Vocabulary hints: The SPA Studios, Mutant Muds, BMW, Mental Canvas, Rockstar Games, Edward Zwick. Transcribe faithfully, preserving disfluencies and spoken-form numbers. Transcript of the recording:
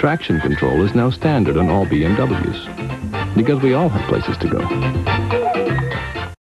Traction control is now standard on all B M Ws because we all have places to go.